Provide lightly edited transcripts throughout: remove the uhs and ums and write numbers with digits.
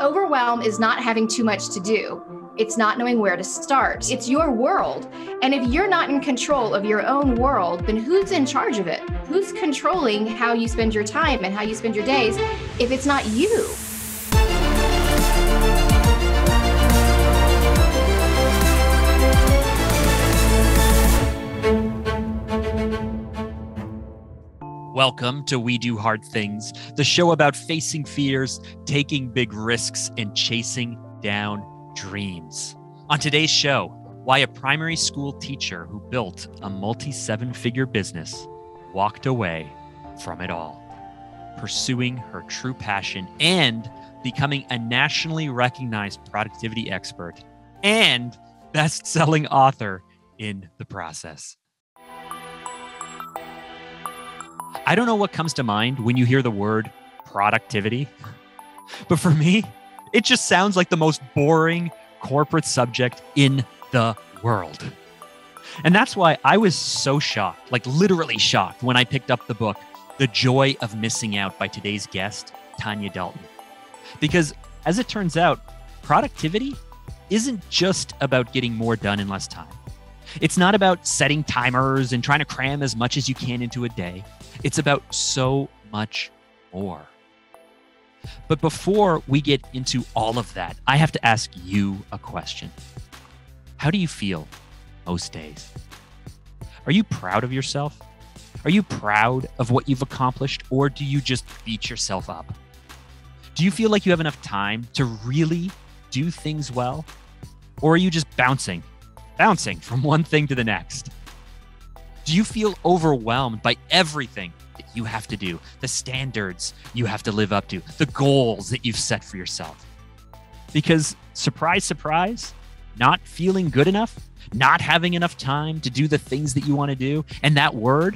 Overwhelm is not having too much to do. It's not knowing where to start. It's your world. And if you're not in control of your own world, then who's in charge of it? Who's controlling how you spend your time and how you spend your days if it's not you? Welcome to We Do Hard Things, the show about facing fears, taking big risks, and chasing down dreams. On today's show, why a primary school teacher who built a multi-seven-figure business walked away from it all, pursuing her true passion and becoming a nationally recognized productivity expert and best-selling author in the process. I don't know what comes to mind when you hear the word productivity, but for me, it just sounds like the most boring corporate subject in the world. And that's why I was so shocked, like literally shocked, when I picked up the book, The Joy of Missing Out by today's guest, Tanya Dalton. Because as it turns out, productivity isn't just about getting more done in less time. It's not about setting timers and trying to cram as much as you can into a day. It's about so much more. But before we get into all of that, I have to ask you a question. How do you feel most days? Are you proud of yourself? Are you proud of what you've accomplished, or do you just beat yourself up? Do you feel like you have enough time to really do things well? Or are you just bouncing from one thing to the next? Do you feel overwhelmed by everything that you have to do, the standards you have to live up to, the goals that you've set for yourself? Because surprise, surprise, not feeling good enough, not having enough time to do the things that you want to do, and that word,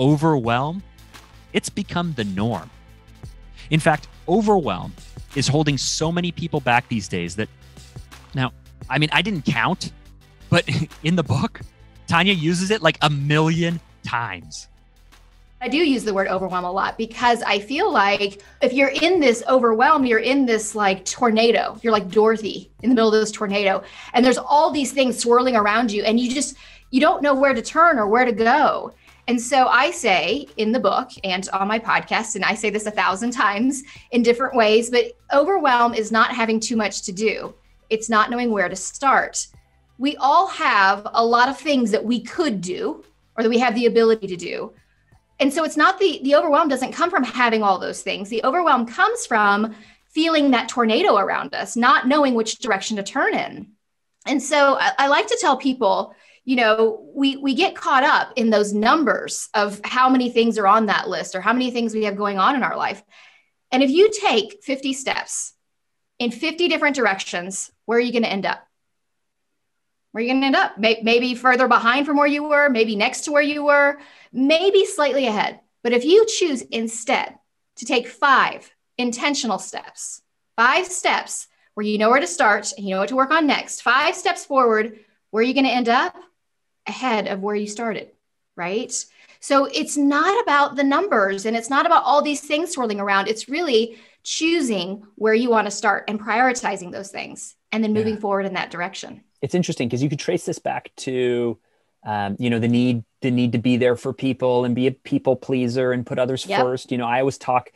overwhelm, it's become the norm. In fact, overwhelm is holding so many people back these days that, now, I mean, I didn't count, but in the book, Tanya uses it like 1 million times. I do use the word overwhelm a lot because I feel like if you're in this overwhelm, you're in this like tornado. You're like Dorothy in the middle of this tornado. And there's all these things swirling around you and you don't know where to turn or where to go. And so I say in the book and on my podcast, and I say this 1,000 times in different ways, but overwhelm is not having too much to do. It's not knowing where to start. We all have a lot of things that we could do or that we have the ability to do. And so it's not the overwhelm doesn't come from having all those things. The overwhelm comes from feeling that tornado around us, not knowing which direction to turn in. And so I like to tell people, you know, we get caught up in those numbers of how many things are on that list or how many things we have going on in our life. And if you take 50 steps in 50 different directions, where are you going to end up? Where you're going to end up, maybe further behind from where you were, maybe next to where you were, maybe slightly ahead. But if you choose instead to take 5 intentional steps, 5 steps where you know where to start and you know what to work on next, 5 steps forward, where are you going to end up? Ahead of where you started, right? So it's not about the numbers and it's not about all these things swirling around. It's really choosing where you want to start and prioritizing those things and then moving forward in that direction. It's interesting because you could trace this back to, you know, the need to be there for people and be a people pleaser and put others first. You know, I always talk,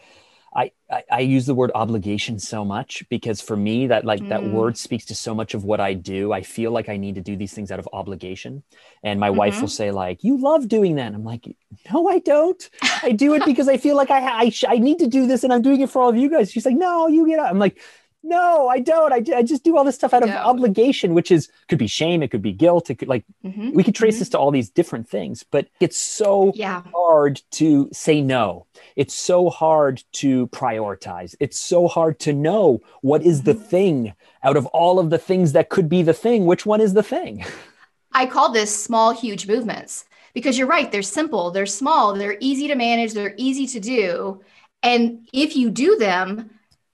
I use the word obligation so much because for me that that word speaks to so much of what I do. I feel like I need to do these things out of obligation. And my wife will say like, you love doing that. And I'm like, no, I don't. I do it because I feel like I need to do this and I'm doing it for all of you guys. She's like, no, you get out. I'm like, no, I don't. I just do all this stuff out of obligation, which could be shame. It could be guilt. It could we could trace this to all these different things, but it's so hard to say no. It's so hard to prioritize. It's so hard to know what is the thing out of all of the things that could be the thing. Which one is the thing? I call this small, huge movements because you're right. They're simple. They're small. They're easy to manage. They're easy to do. And if you do them,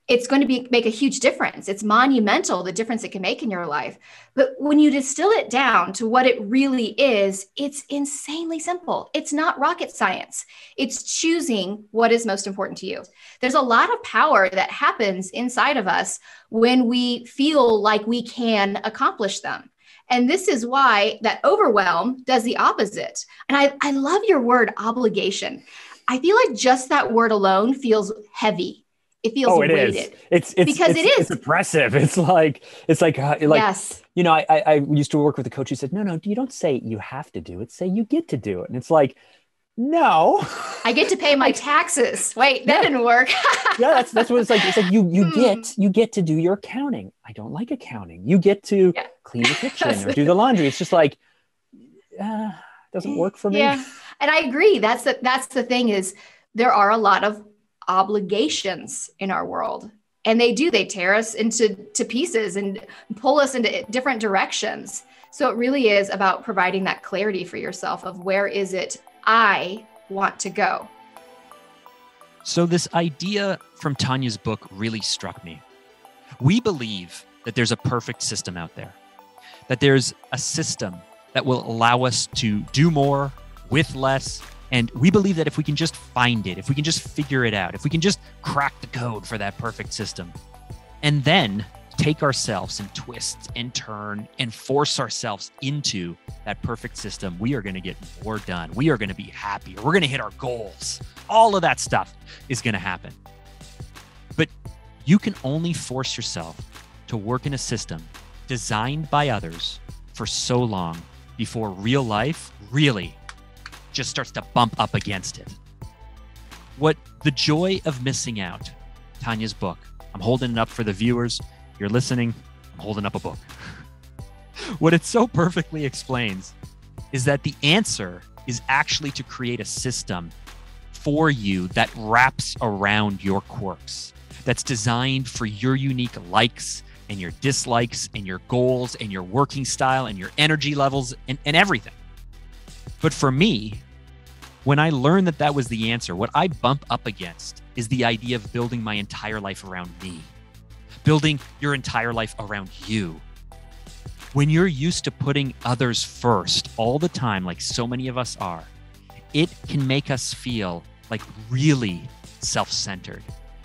it's going to make a huge difference. It's monumental, the difference it can make in your life. But when you distill it down to what it really is, it's insanely simple. It's not rocket science. It's choosing what is most important to you. There's a lot of power that happens inside of us when we feel like we can accomplish them. And this is why that overwhelm does the opposite. And I love your word obligation. I feel like just that word alone feels heavy. It feels weighted. Is. It's oppressive. It's like yes. You know, I used to work with a coach who said, no, you don't say you have to do it. Say you get to do it. And it's like, no, I get to pay my taxes. Wait, that didn't work. Yeah, that's what it's like. It's like you get to do your accounting. I don't like accounting. You get to clean the kitchen or do the laundry. It's just like doesn't work for me. Yeah, and I agree. That's the thing is there are a lot of obligations in our world. And they tear us into pieces and pull us into different directions. So it really is about providing that clarity for yourself of where is it I want to go. So this idea from Tanya's book really struck me. We believe that there's a perfect system out there, that there's a system that will allow us to do more with less. And we believe that if we can just find it, if we can just figure it out, if we can just crack the code for that perfect system, and then take ourselves and twist and turn and force ourselves into that perfect system, we are going to get more done. We are going to be happier. We're going to hit our goals. All of that stuff is going to happen. But you can only force yourself to work in a system designed by others for so long before real life really just starts to bump up against it. What The Joy of Missing Out, Tanya's book, I'm holding it up for the viewers. You're listening, I'm holding up a book. What it so perfectly explains is that the answer is actually to create a system for you that wraps around your quirks, that's designed for your unique likes and your dislikes and your goals and your working style and your energy levels and everything. But for me, when I learned that was the answer, what I bump up against is the idea of building my entire life around me, building your entire life around you. When you're used to putting others first all the time, like so many of us are, it can make us feel like really self-centered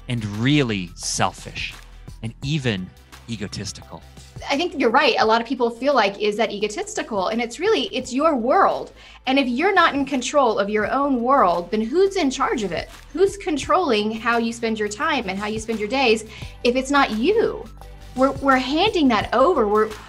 and really selfish and even egotistical. I think you're right. A lot of people feel like, is that egotistical? And it's your world. And if you're not in control of your own world, then who's in charge of it? Who's controlling how you spend your time and how you spend your days if it's not you? We're handing that over.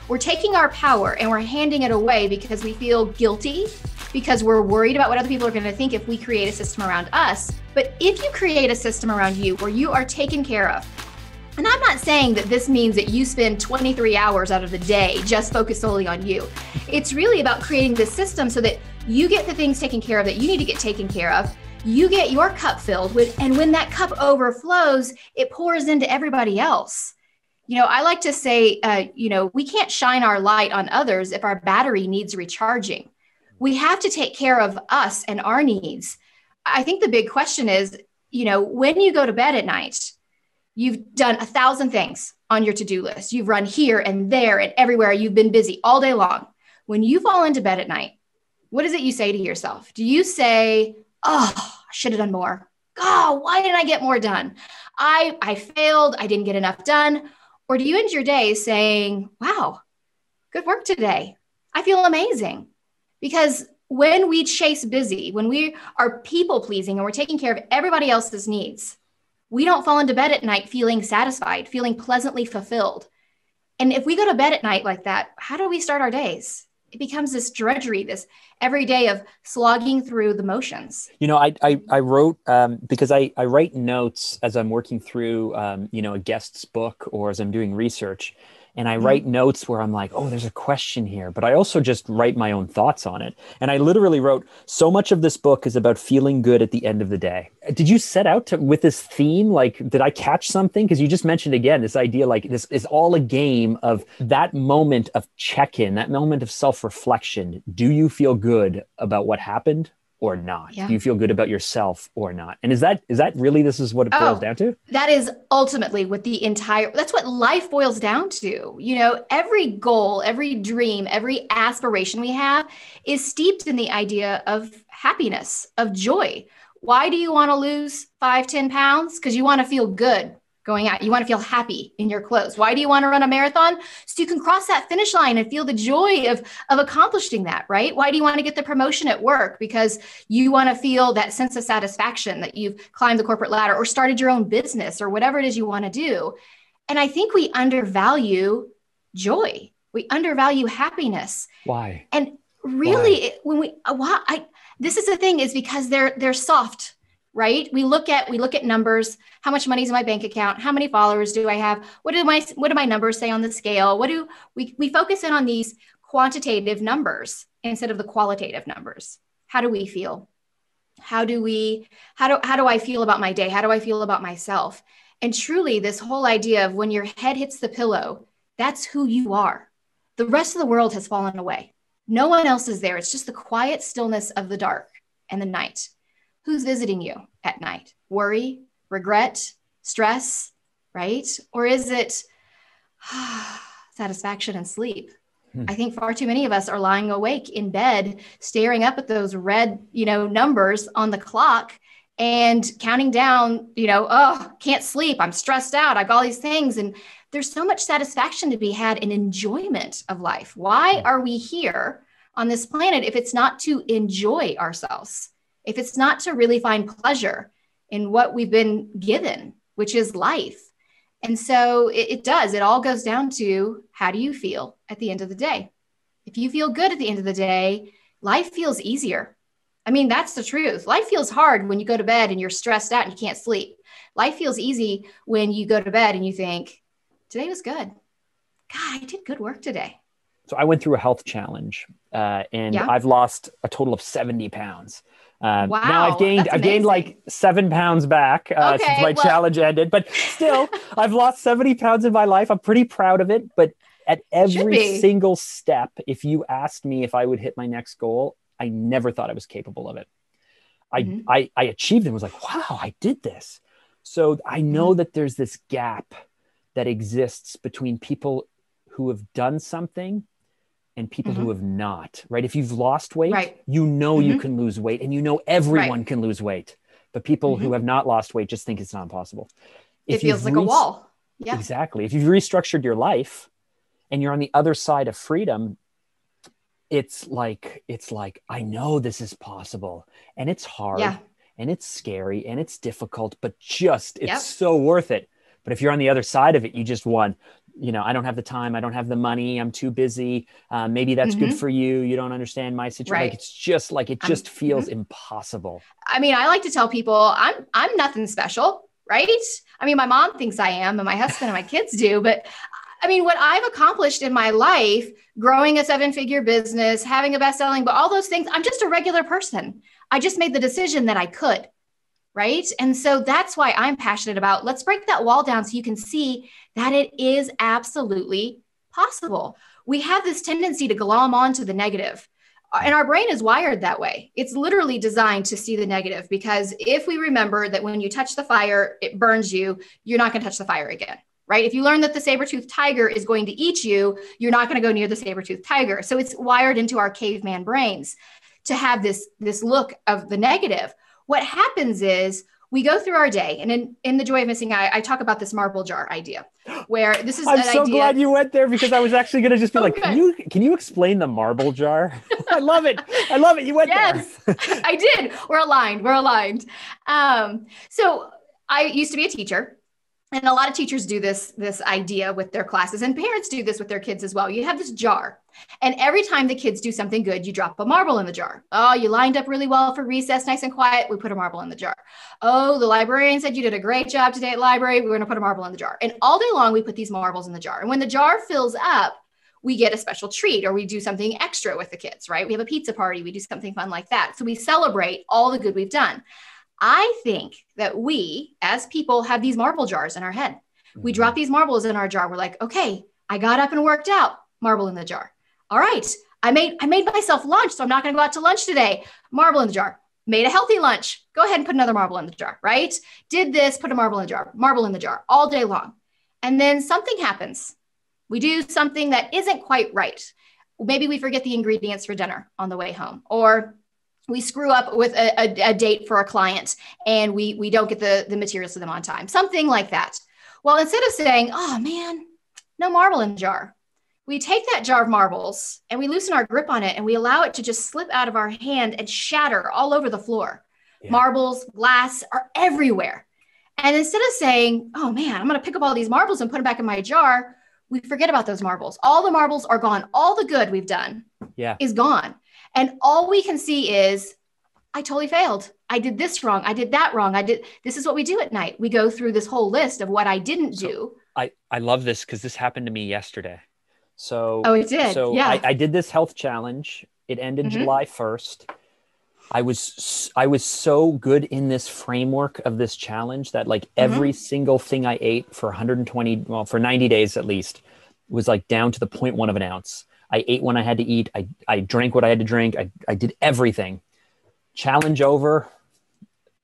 We're taking our power and we're handing it away because we feel guilty, because we're worried about what other people are going to think if we create a system around us. But if you create a system around you where you are taken care of, and I'm not saying that this means that you spend 23 hours out of the day just focused solely on you. It's really about creating this system so that you get the things taken care of that you need to get taken care of. You get your cup filled with, and when that cup overflows, it pours into everybody else. You know, I like to say, we can't shine our light on others if our battery needs recharging. We have to take care of us and our needs. I think the big question is, when you go to bed at night, you've done 1,000 things on your to-do list. You've run here and there and everywhere. You've been busy all day long. When you fall into bed at night, what is it you say to yourself? Do you say, oh, I should have done more. Oh, why didn't I get more done? I failed. I didn't get enough done. Or do you end your day saying, wow, good work today. I feel amazing. Because when we chase busy, when we are people pleasing and we're taking care of everybody else's needs, we don't fall into bed at night feeling satisfied, feeling pleasantly fulfilled. And if we go to bed at night like that, how do we start our days? It becomes this drudgery, this every day of slogging through the motions. You know, I wrote, because I write notes as I'm working through, a guest's book or as I'm doing research. And I write notes where I'm like, oh, there's a question here. But I also just write my own thoughts on it. And I literally wrote, so much of this book is about feeling good at the end of the day. Did you set out with this theme? Like, did I catch something? Because you just mentioned again, this idea, like this is all a game of that moment of check-in, that moment of self-reflection. Do you feel good about what happened? or not? Yeah. Do you feel good about yourself or not? And is that really, this is what it boils down to? That is ultimately what that's what life boils down to. You know, every goal, every dream, every aspiration we have is steeped in the idea of happiness, of joy. Why do you want to lose 5-10 pounds? Because you want to feel good going out. You want to feel happy in your clothes. Why do you want to run a marathon? So you can cross that finish line and feel the joy of accomplishing that, right? Why do you want to get the promotion at work? Because you want to feel that sense of satisfaction that you've climbed the corporate ladder or started your own business or whatever it is you want to do. And I think we undervalue joy. We undervalue happiness. Why? And really, why? This is the thing, is because they're soft. Right? We look at numbers. How much money is in my bank account? How many followers do I have? What do my numbers say on the scale? We focus in on these quantitative numbers instead of the qualitative numbers. How do we feel? How do I feel about my day? How do I feel about myself? And truly, this whole idea of when your head hits the pillow, that's who you are. The rest of the world has fallen away. No one else is there. It's just the quiet stillness of the dark and the night. Who's visiting you at night? Worry, regret, stress, right? Or is it satisfaction and sleep? I think far too many of us are lying awake in bed, staring up at those red, numbers on the clock and counting down, can't sleep. I'm stressed out. I've got all these things. And there's so much satisfaction to be had in enjoyment of life. Why are we here on this planet if it's not to enjoy ourselves? If it's not to really find pleasure in what we've been given, which is life. And so it all goes down to, how do you feel at the end of the day? If you feel good at the end of the day, life feels easier. I mean, that's the truth. Life feels hard when you go to bed and you're stressed out and you can't sleep. Life feels easy when you go to bed and you think, today was good. God, I did good work today. So I went through a health challenge and I've lost a total of 70 pounds. Wow, now I've gained like 7 pounds back since my challenge ended, but still I've lost 70 pounds in my life. I'm pretty proud of it, but at every single step, if you asked me if I would hit my next goal, I never thought I was capable of it. Mm-hmm. I achieved it and was like, wow, I did this. So I know that there's this gap that exists between people who have done something and people who have not, right? If you've lost weight, you can lose weight, and everyone can lose weight, but people who have not lost weight just think it's not possible. It feels like a wall. Yeah, exactly. If you've restructured your life and you're on the other side of freedom, it's like, I know this is possible, and it's hard and it's scary and it's difficult, but it's so worth it. But if you're on the other side of it, you just won. I don't have the time. I don't have the money. I'm too busy. Maybe that's good for you. You don't understand my situation. Right. Like, it's just like, it just feels impossible. I mean, I like to tell people I'm nothing special, right? I mean, my mom thinks I am, and my husband and my kids do, but I mean, what I've accomplished in my life, growing a 7-figure business, having a best-selling, but all those things, I'm just a regular person. I just made the decision that I could. Right? And so that's why I'm passionate about, let's break that wall down so you can see that it is absolutely possible. We have this tendency to glom onto the negative, and our brain is wired that way. It's literally designed to see the negative, because if we remember that when you touch the fire, it burns you, you're not going to touch the fire again, right? If you learn that the saber-toothed tiger is going to eat you, you're not going to go near the saber-toothed tiger. So it's wired into our caveman brains to have this look of the negative. What happens is we go through our day, and in The Joy of Missing Out, I talk about this marble jar idea, where this is I'm so glad you went there, because I was actually going to just be like, can you explain the marble jar? I love it. I love it. You went there. Yes, I did. We're aligned. So I used to be a teacher, and a lot of teachers do this idea with their classes, and parents do this with their kids as well. You have this jar, and every time the kids do something good, you drop a marble in the jar. Oh, you lined up really well for recess, nice and quiet. We put a marble in the jar. Oh, the librarian said you did a great job today at library. We're going to put a marble in the jar. And all day long, we put these marbles in the jar. And when the jar fills up, we get a special treat, or we do something extra with the kids, right? We have a pizza party. We do something fun like that. So we celebrate all the good we've done. I think that we, as people, have these marble jars in our head. We drop these marbles in our jar. We're like, okay, I got up and worked out. Marble in the jar. All right, I made myself lunch, so I'm not going to go out to lunch today. Marble in the jar. Made a healthy lunch. Go ahead and put another marble in the jar, right? Did this, put a marble in the jar all day long. And then something happens. We do something that isn't quite right. Maybe we forget the ingredients for dinner on the way home, or we screw up with a date for a client and we don't get the materials to them on time, something like that. Well, instead of saying, oh man, no marble in the jar, we take that jar of marbles and we loosen our grip on it and we allow it to just slip out of our hand and shatter all over the floor. Yeah. Marbles, glass are everywhere. And instead of saying, oh man, I'm going to pick up all these marbles and put them back in my jar, we forget about those marbles. All the marbles are gone. All the good we've done is gone. And all we can see is, I totally failed. I did this wrong. I did that wrong. This is what we do at night. We go through this whole list of what I didn't do. I love this because this happened to me yesterday. So, oh, it did. So yeah. I did this health challenge. It ended July 1st. I was so good in this framework of this challenge that like every single thing I ate for 90 days at least was like down to the 0.1 of an ounce. I ate when I had to eat. I drank what I had to drink. I did everything. Challenge over.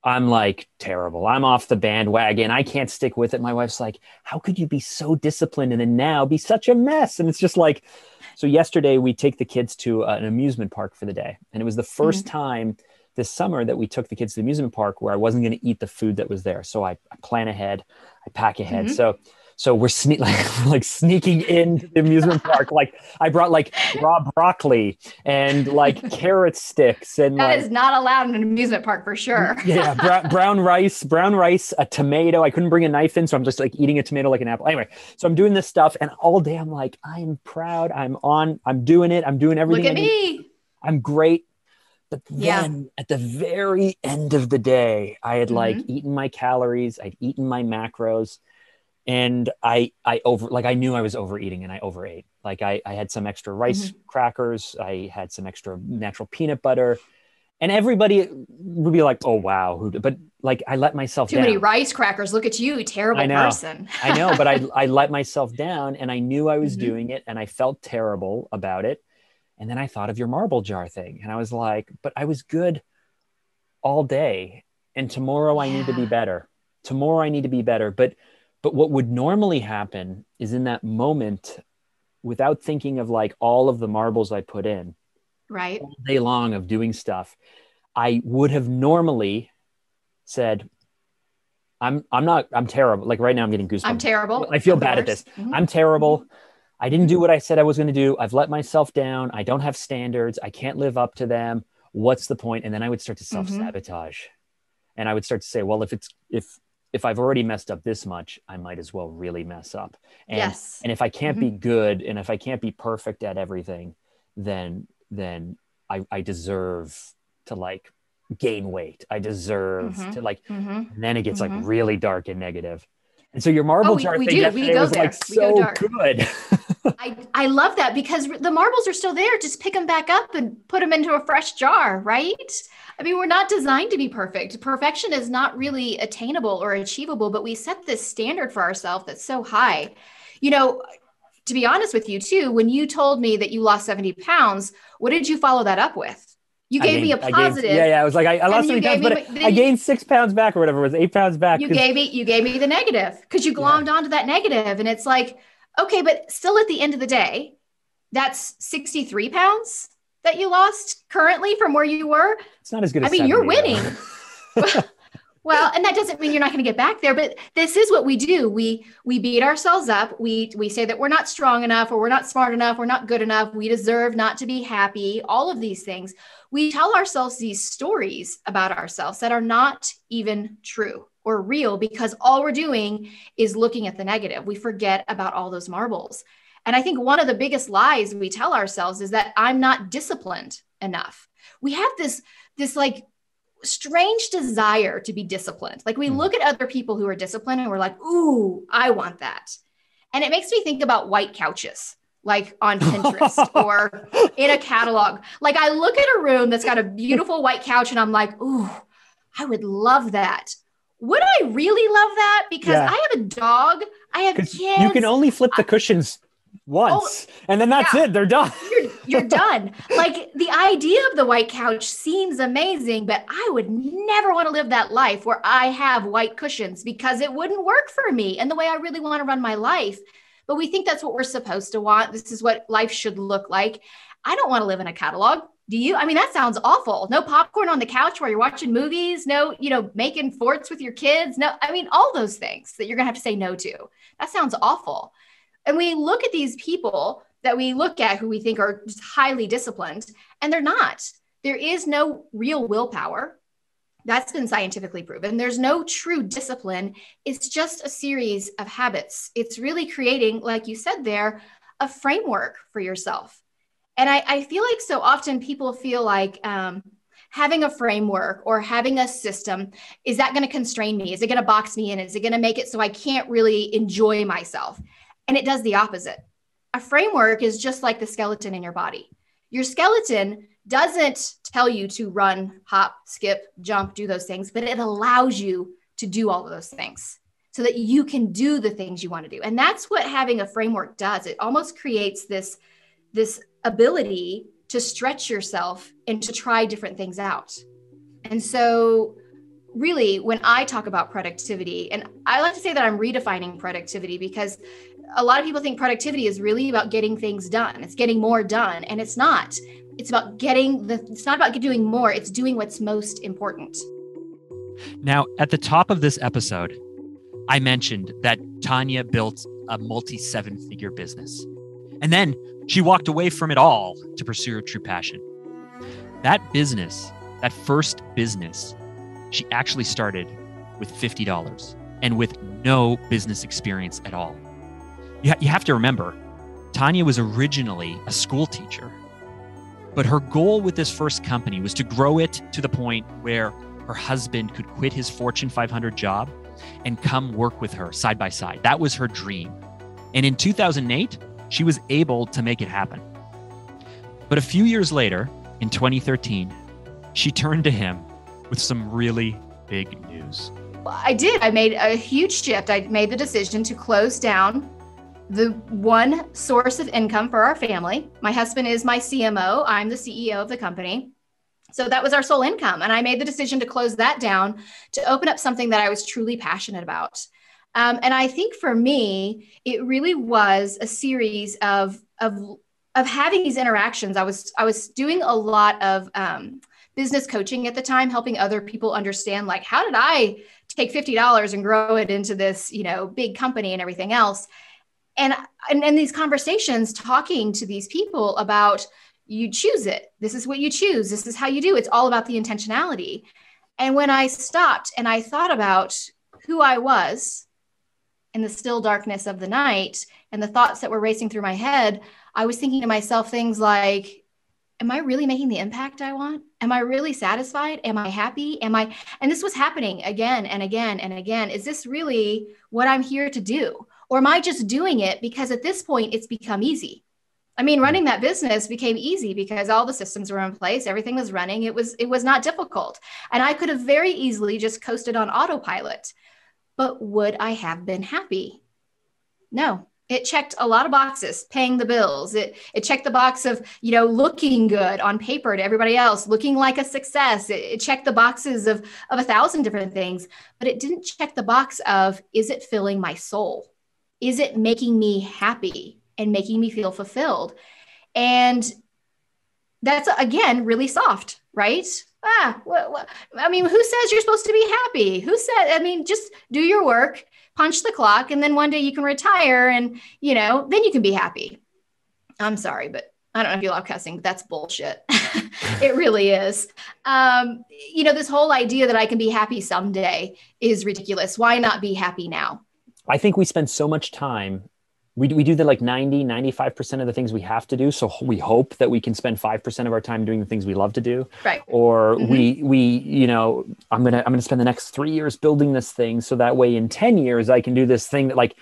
I'm like terrible. I'm off the bandwagon. I can't stick with it. My wife's like, how could you be so disciplined and then now be such a mess? And it's just like, so yesterday we take the kids to an amusement park for the day. And it was the first time this summer that we took the kids to the amusement park where I wasn't going to eat the food that was there. So I plan ahead, I pack ahead. So we're like sneaking into the amusement park. Like I brought like raw broccoli and like carrot sticks. And that is not allowed in an amusement park for sure. Yeah, brown rice, a tomato. I couldn't bring a knife in. So I'm just like eating a tomato like an apple. Anyway, so I'm doing this stuff and all day I'm like, I am proud. I'm doing it. I'm doing everything. Look at me. I'm great. But then at the very end of the day, I had like eaten my calories. I'd eaten my macros. And I knew I was overeating and I overate. Like I had some extra rice crackers. I had some extra natural peanut butter and everybody would be like, oh, wow. But like, I let myself down. Too many rice crackers. Look at you, terrible person. I know, but I let myself down and I knew I was doing it and I felt terrible about it. And then I thought of your marble jar thing. And I was like, but I was good all day. And tomorrow I need to be better. But what would normally happen is in that moment, without thinking of like all of the marbles I put in, right, all day long of doing stuff, I would have normally said, I'm terrible. Like right now I'm getting goosebumps. I'm terrible. I feel bad at this. I'm terrible. I didn't do what I said I was going to do. I've let myself down. I don't have standards. I can't live up to them. What's the point? And then I would start to self-sabotage. And I would start to say, well, if I've already messed up this much, I might as well really mess up. And if I can't be good and if I can't be perfect at everything, then I deserve to like gain weight. I deserve to like, and then it gets like really dark and negative. And so your marble jar thing yesterday was like so good. I love that because the marbles are still there. Just pick them back up and put them into a fresh jar, right? I mean, we're not designed to be perfect. Perfection is not really attainable or achievable, but we set this standard for ourselves that's so high. You know, to be honest with you too, when you told me that you lost 70 pounds, what did you follow that up with? You gave me a positive. I was like, I lost 3 pounds, but I gained 6 pounds back or whatever. It was 8 pounds back. You gave me the negative because you glommed onto that negative. And it's like, okay, but still at the end of the day, that's 63 pounds that you lost currently from where you were. It's not as good as 70, you're winning. Well, and that doesn't mean you're not going to get back there, but this is what we do. We beat ourselves up. We say that we're not strong enough, or we're not smart enough. We're not good enough. We deserve not to be happy. All of these things. We tell ourselves these stories about ourselves that are not even true or real because all we're doing is looking at the negative. We forget about all those marbles. And I think one of the biggest lies we tell ourselves is that I'm not disciplined enough. We have this like strange desire to be disciplined. Like we look at other people who are disciplined and we're like, ooh, I want that. And it makes me think about white couches, like on Pinterest or in a catalog. Like I look at a room that's got a beautiful white couch and I'm like, ooh, I would love that. Would I really love that? Because I have a dog, I have kids. You can only flip the cushions once and then that's it. They're done. You're done. Like, the idea of the white couch seems amazing, but I would never want to live that life where I have white cushions, because it wouldn't work for me and the way I really want to run my life. But we think that's what we're supposed to want. This is what life should look like. I don't want to live in a catalog. Do you? I mean, that sounds awful. No popcorn on the couch while you're watching movies. No, making forts with your kids. No, I mean, all those things that you're going to have to say no to. That sounds awful. And we look at these people that we look at who we think are just highly disciplined, and they're not. There is no real willpower. That's been scientifically proven. There's no true discipline. It's just a series of habits. It's really creating, like you said there, a framework for yourself. And I feel like so often people feel like having a framework or having a system, is that going to constrain me? Is it going to box me in? Is it going to make it so I can't really enjoy myself? And it does the opposite. A framework is just like the skeleton in your body. Your skeleton doesn't tell you to run, hop, skip, jump, do those things, but it allows you to do all of those things so that you can do the things you want to do. And that's what having a framework does. It almost creates this ability to stretch yourself and to try different things out. And so really, when I talk about productivity, and I like to say that I'm redefining productivity, because a lot of people think productivity is really about getting things done. It's getting more done. And it's not. It's not about doing more. It's doing what's most important. Now, at the top of this episode, I mentioned that Tanya built a multi-seven-figure business. And then she walked away from it all to pursue her true passion. That business, that first business, she actually started with $50 and with no business experience at all. You have to remember, Tanya was originally a school teacher, but her goal with this first company was to grow it to the point where her husband could quit his Fortune 500 job and come work with her side by side. That was her dream. And in 2008, she was able to make it happen. But a few years later, in 2013, she turned to him with some really big news. I did. I made a huge shift. I made the decision to close down the one source of income for our family. My husband is my CMO. I'm the CEO of the company. So that was our sole income. And I made the decision to close that down to open up something that I was truly passionate about. And I think for me, it really was a series of having these interactions. I was doing a lot of business coaching at the time, helping other people understand, like, how did I take $50 and grow it into this, big company and everything else? And in these conversations, talking to these people about, you choose it. This is what you choose. This is how you do. It's all about the intentionality. And when I stopped and I thought about who I was in the still darkness of the night and the thoughts that were racing through my head, I was thinking to myself things like, am I really making the impact I want? Am I really satisfied? Am I happy? And this was happening again and again and again. Is this really what I'm here to do? Or am I just doing it because at this point it's become easy? I mean, running that business became easy because all the systems were in place. Everything was running. It was not difficult. And I could have very easily just coasted on autopilot, but would I have been happy? No, it checked a lot of boxes, paying the bills. It checked the box of, looking good on paper to everybody else, looking like a success. It checked the boxes of 1,000 different things, but it didn't check the box of, is it filling my soul? Is it making me happy and making me feel fulfilled? And that's, again, really soft, right? Who says you're supposed to be happy? Who said? I mean, just do your work, punch the clock, and then one day you can retire and, then you can be happy. I'm sorry, but I don't know if you love cussing, but that's bullshit. It really is. This whole idea that I can be happy someday is ridiculous. Why not be happy now? I think we spend so much time, we do the 90-95% of the things we have to do. So we hope that we can spend 5% of our time doing the things we love to do. Right. Or mm-hmm. we I'm going to spend the next 3 years building this thing. So that way in 10 years, I can do this thing that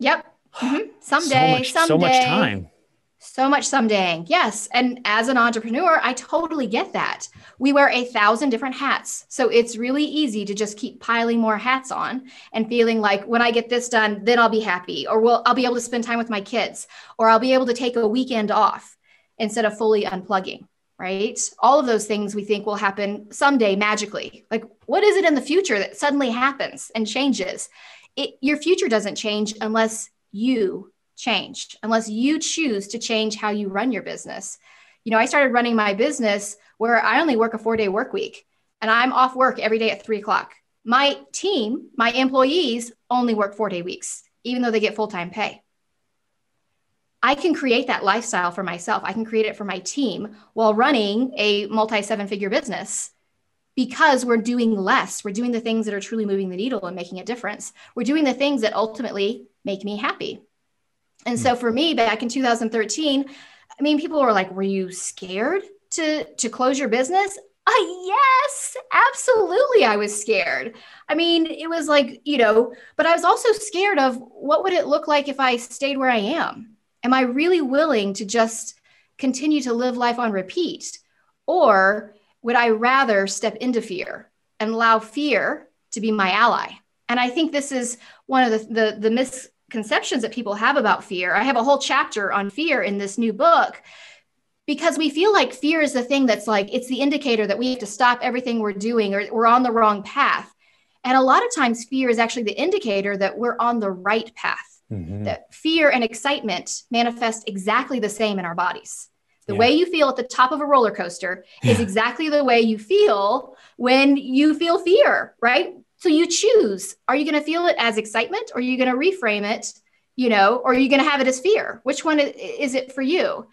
Yep. Mm-hmm. Someday. So much time. So much someday. Yes. And as an entrepreneur, I totally get that. We wear 1,000 different hats. So it's really easy to just keep piling more hats on and feeling like when I get this done, then I'll be happy, or I'll be able to spend time with my kids, or I'll be able to take a weekend off instead of fully unplugging, right? All of those things we think will happen someday magically. Like, what is it in the future that suddenly happens and changes? Your future doesn't change unless you change, unless you choose to change how you run your business. You know, I started running my business where I only work a 4-day work week and I'm off work every day at 3:00. My team, my employees only work 4-day weeks, even though they get full-time pay. I can create that lifestyle for myself. I can create it for my team while running a multi-7-figure business, because we're doing less. We're doing the things that are truly moving the needle and making a difference. We're doing the things that ultimately make me happy. And so for me, back in 2013, I mean, people were like, were you scared to close your business? Yes, absolutely. I was scared. I mean, it was like, you know, but I was also scared of what would it look like if I stayed where I am? Am I really willing to just continue to live life on repeat? Or would I rather step into fear and allow fear to be my ally? And I think this is one of the misconceptions that people have about fear. I have a whole chapter on fear in this new book, because we feel like fear is the thing that's like, it's the indicator that we have to stop everything we're doing or we're on the wrong path. And a lot of times fear is actually the indicator that we're on the right path. Mm-hmm. That fear and excitement manifest exactly the same in our bodies. The way you feel at the top of a roller coaster is exactly the way you feel when you feel fear, right? So you choose, are you going to feel it as excitement, or are you going to reframe it, you know, or are you going to have it as fear? Which one is it for you?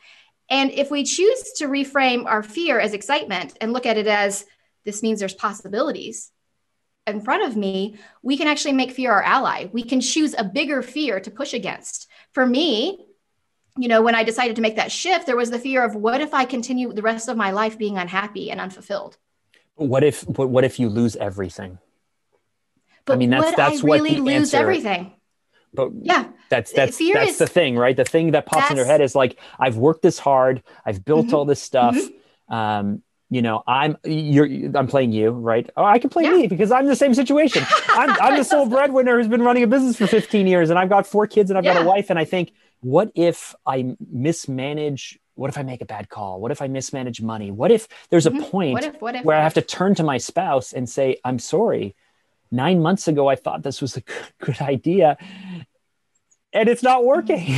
And if we choose to reframe our fear as excitement and look at it as, this means there's possibilities in front of me, we can actually make fear our ally. We can choose a bigger fear to push against. For me, you know, when I decided to make that shift, there was the fear of, what if I continue the rest of my life being unhappy and unfulfilled? What if you lose everything? But I mean, that's what really the lose answer, everything. But yeah, that's the thing, right? The thing that pops in your head is like, I've worked this hard, I've built all this stuff. You know, I'm playing you, right? Oh, I can play me, because I'm in the same situation. I'm the sole breadwinner who's been running a business for 15 years, and I've got 4 kids, and I've got a wife. And I think, what if I mismanage? What if I make a bad call? What if I mismanage money? What if there's a point where I have to turn to my spouse and say, I'm sorry, 9 months ago, I thought this was a good idea and it's not working,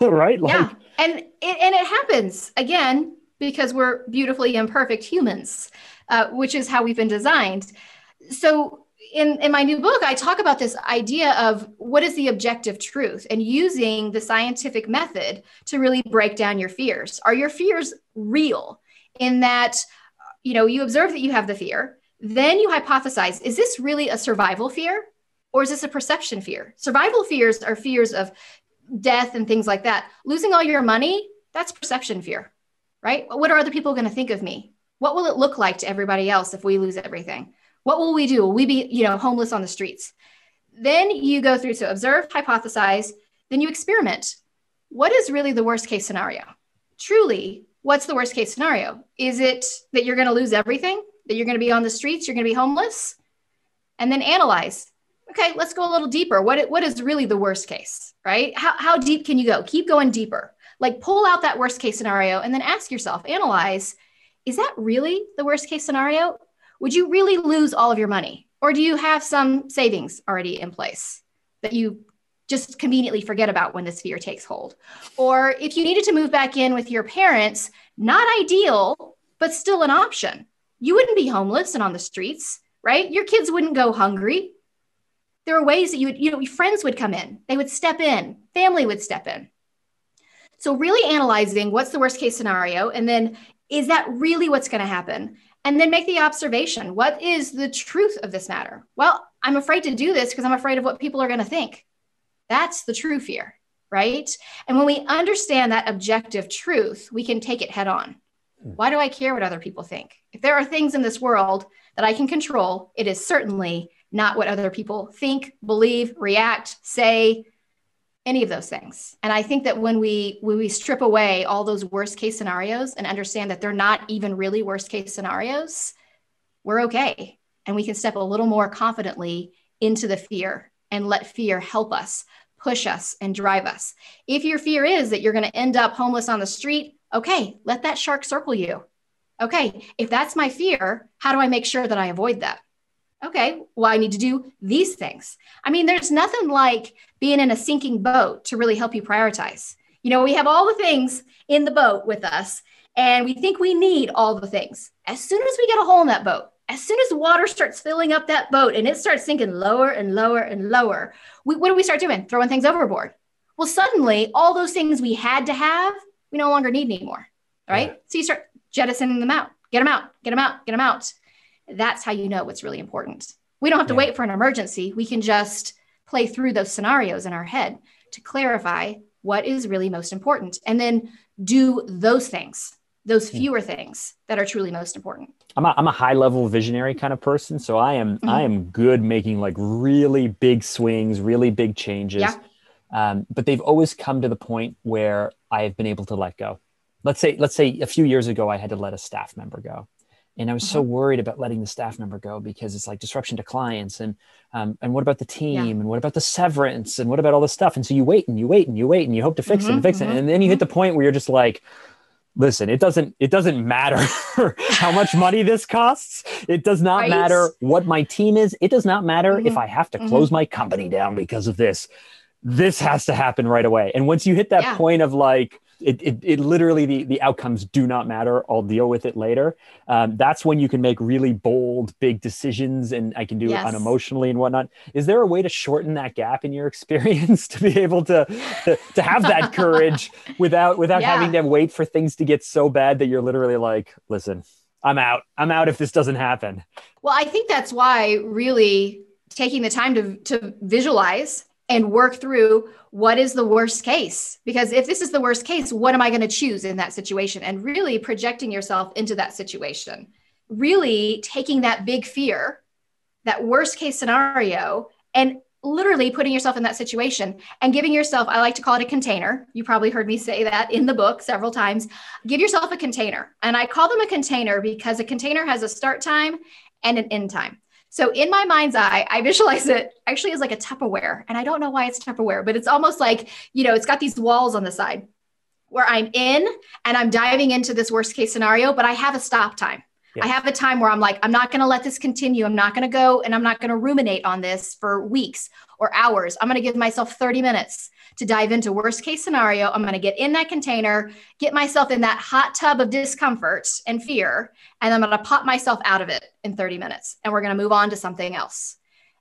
right? Like, yeah. And it happens again, because we're beautifully imperfect humans, which is how we've been designed. So in my new book, I talk about this idea of what is the objective truth, and using the scientific method to really break down your fears. Are your fears real in that, you know, you observe that you have the fear, then you hypothesize, is this really a survival fear, or is this a perception fear? Survival fears are fears of death and things like that. Losing all your money, that's perception fear, right? What are other people going to think of me? What will it look like to everybody else if we lose everything? What will we do? Will we be, you know, homeless on the streets? Then you go through to observe, hypothesize, then you experiment. What is really the worst case scenario? Truly, what's the worst case scenario? Is it that you're going to lose everything? That you're going to be on the streets, you're going to be homeless? And then analyze. Okay, let's go a little deeper. What is really the worst case, right? How deep can you go? Keep going deeper. Like, pull out that worst case scenario and then ask yourself, analyze, is that really the worst case scenario? Would you really lose all of your money? Or do you have some savings already in place that you just conveniently forget about when this fear takes hold? Or if you needed to move back in with your parents, not ideal, but still an option. You wouldn't be homeless and on the streets, right? Your kids wouldn't go hungry. There are ways that you would, you know, friends would come in, they would step in, family would step in. So really analyzing, what's the worst case scenario? And then, is that really what's going to happen? And then make the observation, what is the truth of this matter? Well, I'm afraid to do this because I'm afraid of what people are going to think. That's the true fear, right? And when we understand that objective truth, we can take it head on. Why do I care what other people think? If there are things in this world that I can control, it is certainly not what other people think, believe, react, say, any of those things. And I think that when we strip away all those worst case scenarios and understand that they're not even really worst case scenarios, we're okay. And we can step a little more confidently into the fear and let fear help us, push us, and drive us. If your fear is that you're going to end up homeless on the street, okay, let that shark circle you. Okay, if that's my fear, how do I make sure that I avoid that? Okay, well, I need to do these things. I mean, there's nothing like being in a sinking boat to really help you prioritize. You know, we have all the things in the boat with us, and we think we need all the things. As soon as we get a hole in that boat, as soon as the water starts filling up that boat and it starts sinking lower and lower and lower, what do we start doing? Throwing things overboard. Well, suddenly, all those things we had to have, we no longer need anymore, right? Yeah. So you start jettisoning them out. Get them out, get them out, get them out. That's how you know what's really important. We don't have to wait for an emergency. We can just play through those scenarios in our head to clarify what is really most important and then do those things, those fewer things that are truly most important. I'm a high level visionary kind of person. So I am good making like really big swings, really big changes. Yeah. But they've always come to the point where I have been able to let go. Let's say a few years ago, I had to let a staff member go. And I was so worried about letting the staff member go because it's like disruption to clients and what about the team and what about the severance and what about all this stuff? And so you wait and you wait and you wait and you hope to fix it and fix it. And then you hit the point where you're just like, listen, it doesn't matter how much money this costs. It does not matter what my team is. It does not matter if I have to close my company down because of this. This has to happen right away. And once you hit that point of like, it literally, the outcomes do not matter. I'll deal with it later. That's when you can make really bold, big decisions and I can do it unemotionally and whatnot. Is there a way to shorten that gap in your experience to be able to have that courage without having to wait for things to get so bad that you're literally like, listen, I'm out if this doesn't happen? Well, I think that's why really taking the time to visualize and work through what is the worst case. Because if this is the worst case, what am I going to choose in that situation? And really projecting yourself into that situation, really taking that big fear, that worst case scenario, and literally putting yourself in that situation and giving yourself, I like to call it a container. You probably heard me say that in the book several times. Give yourself a container. And I call them a container because a container has a start time and an end time. So in my mind's eye, I visualize it actually as like a Tupperware. And I don't know why it's Tupperware, but it's almost like, you know, it's got these walls on the side where I'm in and I'm diving into this worst case scenario, but I have a stop time. Yeah. I have a time where I'm like, I'm not going to let this continue. I'm not going to go and I'm not going to ruminate on this for weeks or hours. I'm going to give myself 30 minutes to dive into worst case scenario. I'm going to get in that container, get myself in that hot tub of discomfort and fear, and I'm going to pop myself out of it in 30 minutes. And we're going to move on to something else.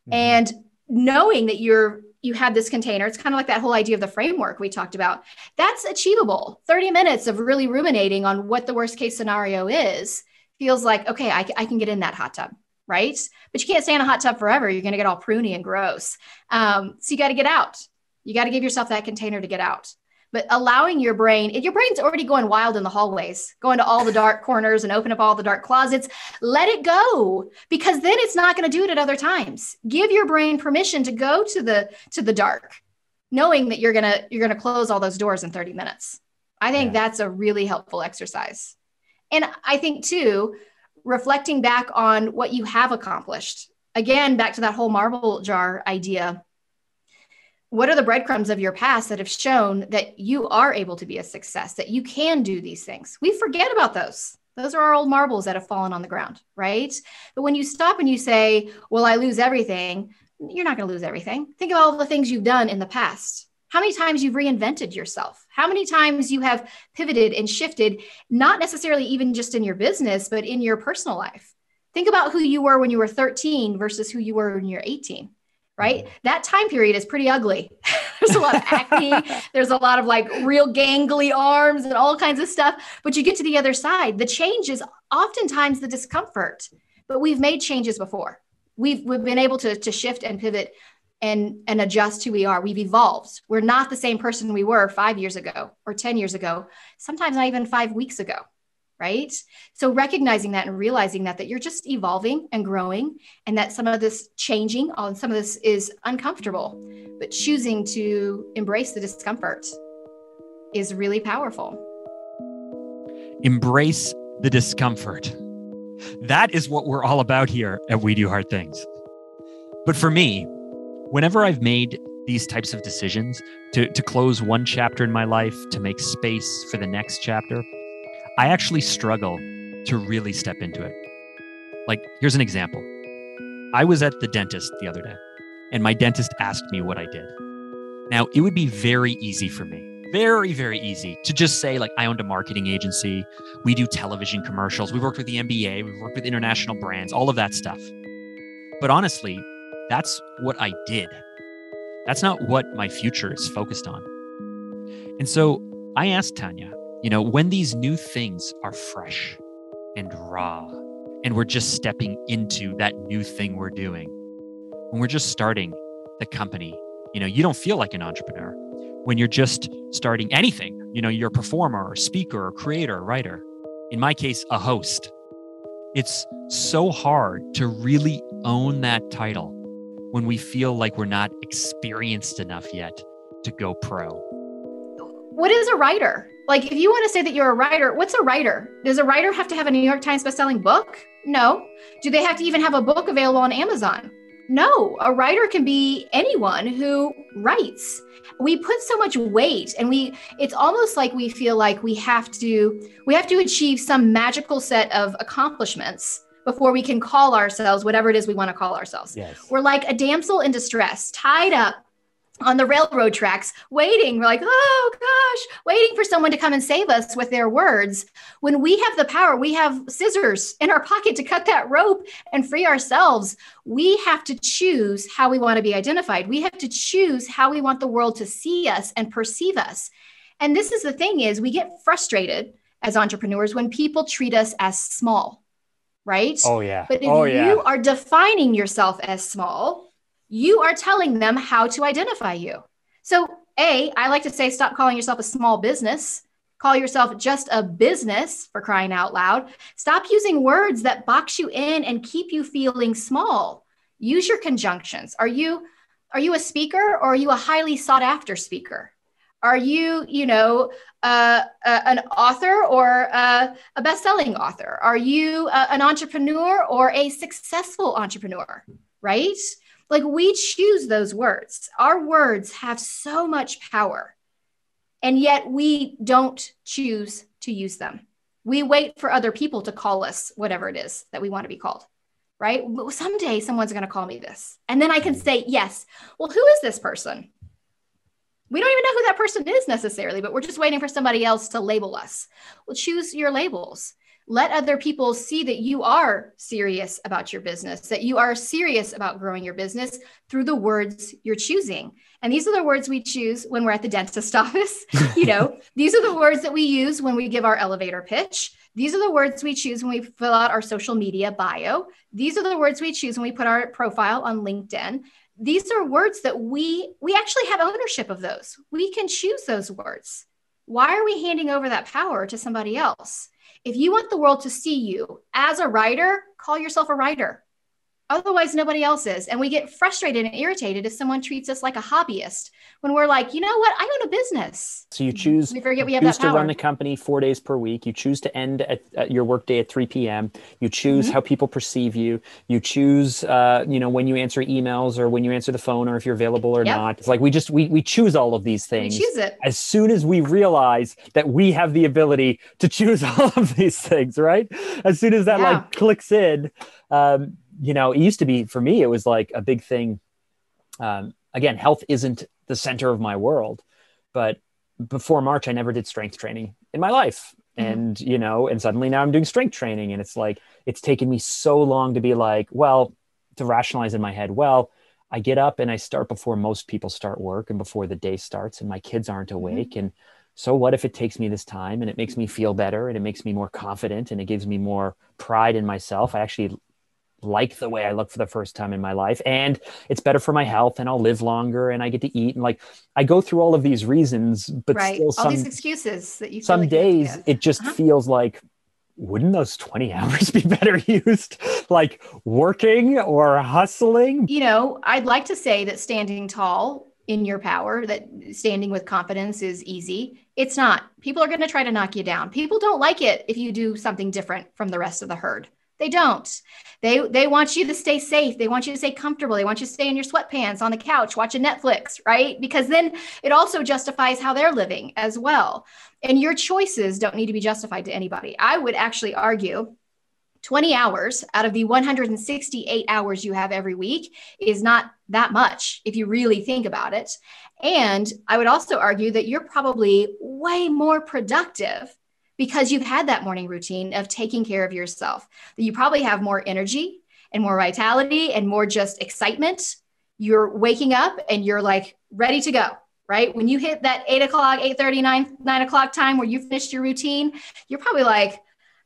Mm-hmm. And knowing that you have this container, it's kind of like that whole idea of the framework we talked about. That's achievable. 30 minutes of really ruminating on what the worst case scenario is feels like, okay, I can get in that hot tub, right? But you can't stay in a hot tub forever. You're going to get all pruny and gross. So you got to get out. You got to give yourself that container to get out. But allowing your brain's already going wild in the hallways, going to all the dark corners and open up all the dark closets, let it go, because then it's not going to do it at other times. Give your brain permission to go to the dark, knowing that you're going to close all those doors in 30 minutes. I think that's a really helpful exercise. And I think too, reflecting back on what you have accomplished, again, back to that whole marble jar idea. What are the breadcrumbs of your past that have shown that you are able to be a success, that you can do these things? We forget about those. Those are our old marbles that have fallen on the ground, right? But when you stop and you say, well, I lose everything, you're not going to lose everything. Think of all the things you've done in the past. How many times you've reinvented yourself? How many times you have pivoted and shifted, not necessarily even just in your business, but in your personal life? Think about who you were when you were 13 versus who you were when you're 18. Right? That time period is pretty ugly. There's a lot of acne. There's a lot of like real gangly arms and all kinds of stuff. But you get to the other side. The change is oftentimes the discomfort, but we've made changes before. We've been able to shift and pivot and adjust who we are. We've evolved. We're not the same person we were 5 years ago or 10 years ago, sometimes not even 5 weeks ago. right? So recognizing that and realizing that you're just evolving and growing, and that some of this changing, some of this is uncomfortable, but choosing to embrace the discomfort is really powerful. Embrace the discomfort. That is what we're all about here at We Do Hard Things. But for me, whenever I've made these types of decisions to close one chapter in my life, to make space for the next chapter, I actually struggle to really step into it. Like, here's an example. I was at the dentist the other day, and my dentist asked me what I did. Now, it would be very easy for me, very, very easy to just say, like, I owned a marketing agency. We do television commercials. We've worked with the NBA. We've worked with international brands, all of that stuff. But honestly, that's what I did. That's not what my future is focused on. And so I asked Tanya, when these new things are fresh and raw, and we're just stepping into that new thing we're doing, when we're just starting the company, you don't feel like an entrepreneur. When you're just starting anything, you're a performer or speaker or creator or writer, in my case, a host. It's so hard to really own that title when we feel like we're not experienced enough yet to go pro. What is a writer? Like, if you want to say that you're a writer, what's a writer? Does a writer have to have a New York Times bestselling book? No. Do they have to even have a book available on Amazon? No. A writer can be anyone who writes. We put so much weight, and it's almost like we feel like we have to achieve some magical set of accomplishments before we can call ourselves whatever it is we want to call ourselves. Yes. We're like a damsel in distress, tied up on the railroad tracks, waiting. We're like, oh gosh, waiting for someone to come and save us with their words. When we have the power, we have scissors in our pocket to cut that rope and free ourselves. We have to choose how we want to be identified. We have to choose how we want the world to see us and perceive us. And this is the thing, is we get frustrated as entrepreneurs when people treat us as small, right? Oh yeah. But if you are defining yourself as small, you are telling them how to identify you. So I like to say, stop calling yourself a small business. Call yourself just a business, for crying out loud. Stop using words that box you in and keep you feeling small. Use your conjunctions. Are you a speaker, or are you a highly sought after speaker? Are you, an author, or a best-selling author? Are you an entrepreneur, or a successful entrepreneur, right? Like, we choose those words. Our words have so much power, and yet we don't choose to use them. We wait for other people to call us whatever it is that we want to be called, right? Someday someone's going to call me this, and then I can say, yes, well, who is this person? We don't even know who that person is necessarily, but we're just waiting for somebody else to label us. Well, choose your labels. Let other people see that you are serious about your business, that you are serious about growing your business through the words you're choosing. And these are the words we choose when we're at the dentist office. These are the words that we use when we give our elevator pitch. These are the words we choose when we fill out our social media bio. These are the words we choose when we put our profile on LinkedIn. These are words that we actually have ownership of those. We can choose those words. Why are we handing over that power to somebody else? If you want the world to see you as a writer, call yourself a writer. Otherwise, nobody else is. And we get frustrated and irritated if someone treats us like a hobbyist when we're like, you know what? I own a business. So you choose to run the company 4 days per week. You choose to end at your workday at 3 p.m. You choose how people perceive you. You choose, when you answer emails, or when you answer the phone, or if you're available or not. It's like we choose all of these things. We choose it. As soon as we realize that we have the ability to choose all of these things, right? As soon as that clicks in. It used to be, for me, it was like a big thing. Again, health isn't the center of my world, but before March, I never did strength training in my life. And, and suddenly now I'm doing strength training. And it's like, it's taken me so long to be like, to rationalize in my head, I get up and I start before most people start work and before the day starts, and my kids aren't awake. And so what if it takes me this time, and it makes me feel better, and it makes me more confident, and it gives me more pride in myself. I actually like the way I look for the first time in my life, and it's better for my health, and I'll live longer, and I get to eat. And like, I go through all of these reasons, but still all these excuses that you feel some days it just feels like wouldn't those 20 hours be better used like working or hustling? You know, I'd like to say that standing tall in your power, that standing with confidence is easy. It's not. People are going to try to knock you down. People don't like it if you do something different from the rest of the herd. They don't. They want you to stay safe. They want you to stay comfortable. They want you to stay in your sweatpants on the couch, watching Netflix, right? Because then it also justifies how they're living as well. And your choices don't need to be justified to anybody. I would actually argue 20 hours out of the 168 hours you have every week is not that much if you really think about it. And I would also argue that you're probably way more productive because you've had that morning routine of taking care of yourself, that you probably have more energy and more vitality and more just excitement. You're waking up and you're like ready to go, right? When you hit that 8 o'clock, 8:30, 9 o'clock time where you finished your routine, you're probably like,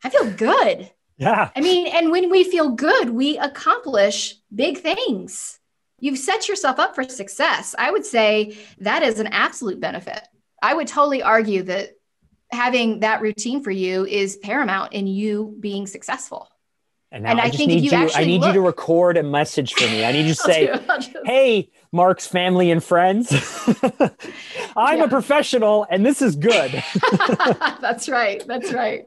I feel good. Yeah. I mean, and when we feel good, we accomplish big things. You've set yourself up for success. I would say that is an absolute benefit. I would totally argue that having that routine for you is paramount in you being successful. And I think if you actually I need you to record a message for me. I need you to say, hey, Mark's family and friends, I'm a professional and this is good. That's right. That's right.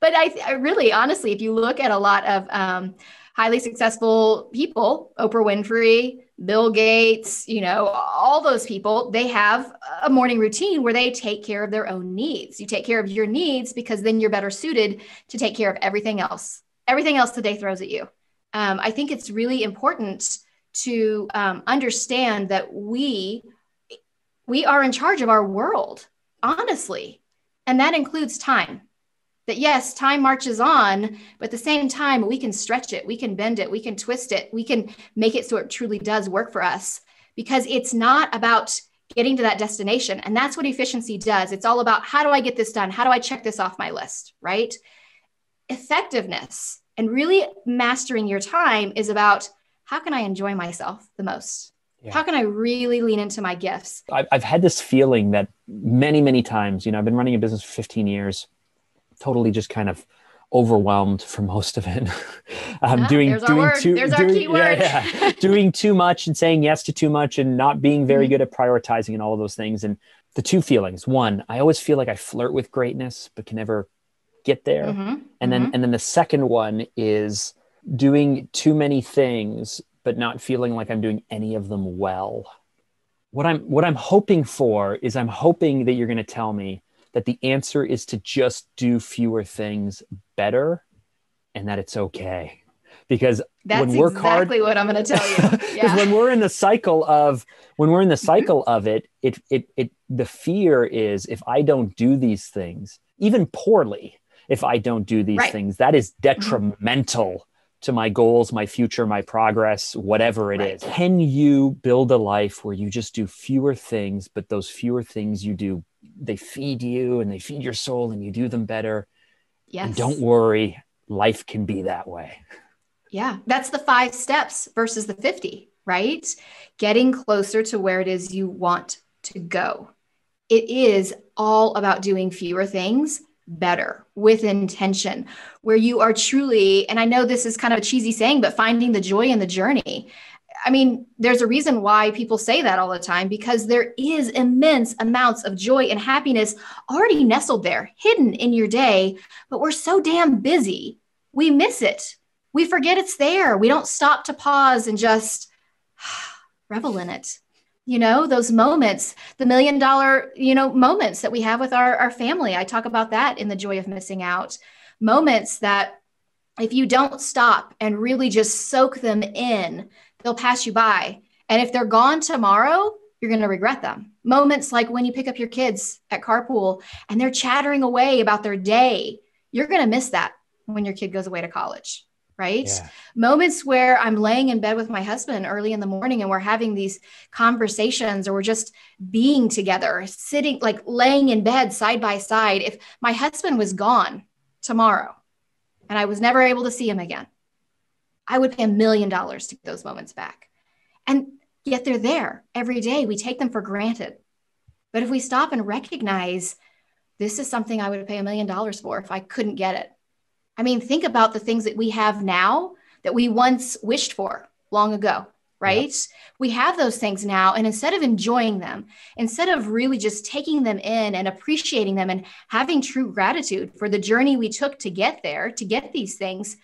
But I really, honestly, if you look at a lot of highly successful people, Oprah Winfrey, Bill Gates, you know, all those people, they have a morning routine where they take care of their own needs. You take care of your needs because then you're better suited to take care of everything else the day throws at you. I think it's really important to understand that we are in charge of our world, honestly. And that includes time. That yes, time marches on, but at the same time, we can stretch it, we can bend it, we can twist it, we can make it so it truly does work for us, because it's not about getting to that destination. And that's what efficiency does. It's all about, how do I get this done? How do I check this off my list, right? Effectiveness and really mastering your time is about, how can I enjoy myself the most? Yeah. How can I really lean into my gifts? I've had this feeling that many, many times, you know, I've been running a business for 15 years. Totally just kind of overwhelmed for most of it. Doing too much and saying yes to too much and not being very good at prioritizing and all of those things. And the two feelings, one, I always feel like I flirt with greatness, but can never get there. And then the second one is doing too many things, but not feeling like I'm doing any of them well. What I'm hoping for is I'm hoping that you're going to tell me that the answer is to just do fewer things better and that it's okay. Because that's exactly what I'm going to tell you. Because when we're in the cycle of it, the fear is, if I don't do these things, even poorly, if I don't do these things, that is detrimental to my goals, my future, my progress, whatever it is. Can you build a life where you just do fewer things, but those fewer things you do, they feed you and they feed your soul and you do them better? Yes. And don't worry, life can be that way. Yeah. That's the 5 steps versus the 50, right? Getting closer to where it is you want to go. It is all about doing fewer things better with intention, where you are truly, and I know this is kind of a cheesy saying, but finding the joy in the journey. I mean, there's a reason why people say that all the time, because there is immense amounts of joy and happiness already nestled there, hidden in your day, but we're so damn busy. We miss it. We forget it's there. We don't stop to pause and just revel in it. You know, those moments, the $1 million, you know, moments that we have with our family. I talk about that in The Joy of Missing Out. Moments that if you don't stop and really just soak them in, they'll pass you by. And if they're gone tomorrow, you're going to regret them. Moments like when you pick up your kids at carpool and they're chattering away about their day, you're going to miss that when your kid goes away to college, right? Yeah. Moments where I'm laying in bed with my husband early in the morning and we're having these conversations, or we're just being together, sitting, like laying in bed side by side. If my husband was gone tomorrow and I was never able to see him again, I would pay $1 million to get those moments back. And yet they're there every day. We take them for granted. But if we stop and recognize, this is something I would pay $1 million for if I couldn't get it, I mean, think about the things that we have now that we once wished for long ago, right? Yeah. We have those things now. And instead of enjoying them, instead of really just taking them in and appreciating them and having true gratitude for the journey we took to get there, to get these things,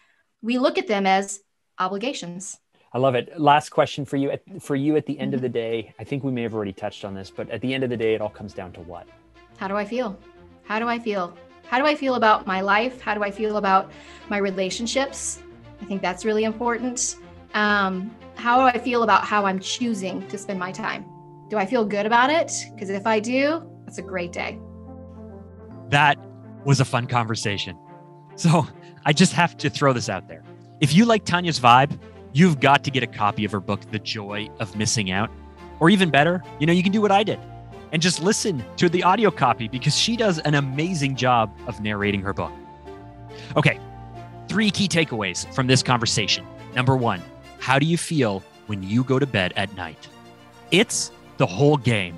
we look at them as obligations. I love it. Last question for you. At the end of the day, I think we may have already touched on this, but at the end of the day, it all comes down to what? How do I feel? How do I feel? How do I feel about my life? How do I feel about my relationships? I think that's really important. How do I feel about how I'm choosing to spend my time? Do I feel good about it? Because if I do, that's a great day. That was a fun conversation. So I just have to throw this out there. If you like Tanya's vibe, you've got to get a copy of her book, The Joy of Missing Out. Or even better, you can do what I did and just listen to the audio copy, because she does an amazing job of narrating her book. Okay, 3 key takeaways from this conversation. Number 1, how do you feel when you go to bed at night? It's the whole game.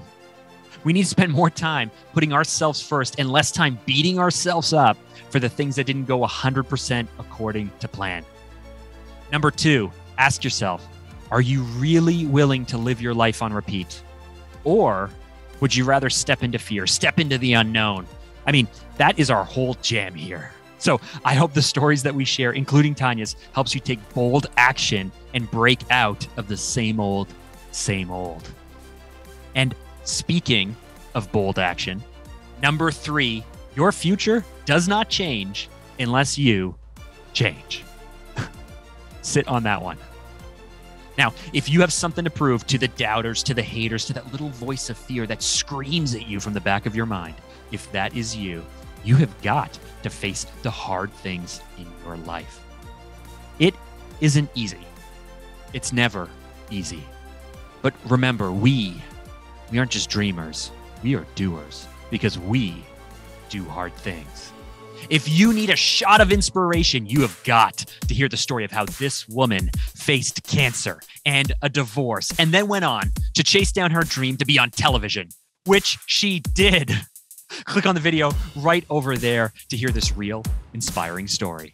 We need to spend more time putting ourselves first and less time beating ourselves up for the things that didn't go 100% according to plan. Number 2, ask yourself, are you really willing to live your life on repeat? Or would you rather step into fear, step into the unknown? I mean, that is our whole jam here. So I hope the stories that we share, including Tanya's, helps you take bold action and break out of the same old, same old. And speaking of bold action, number 3, your future does not change unless you change. Sit on that one. Now, if you have something to prove to the doubters, to the haters, to that little voice of fear that screams at you from the back of your mind, if that is you, you have got to face the hard things in your life. It isn't easy. It's never easy. But remember, we aren't just dreamers. We are doers, because we do hard things. If you need a shot of inspiration, you have got to hear the story of how this woman faced cancer and a divorce, and then went on to chase down her dream to be on television, which she did. Click on the video right over there to hear this real, inspiring story.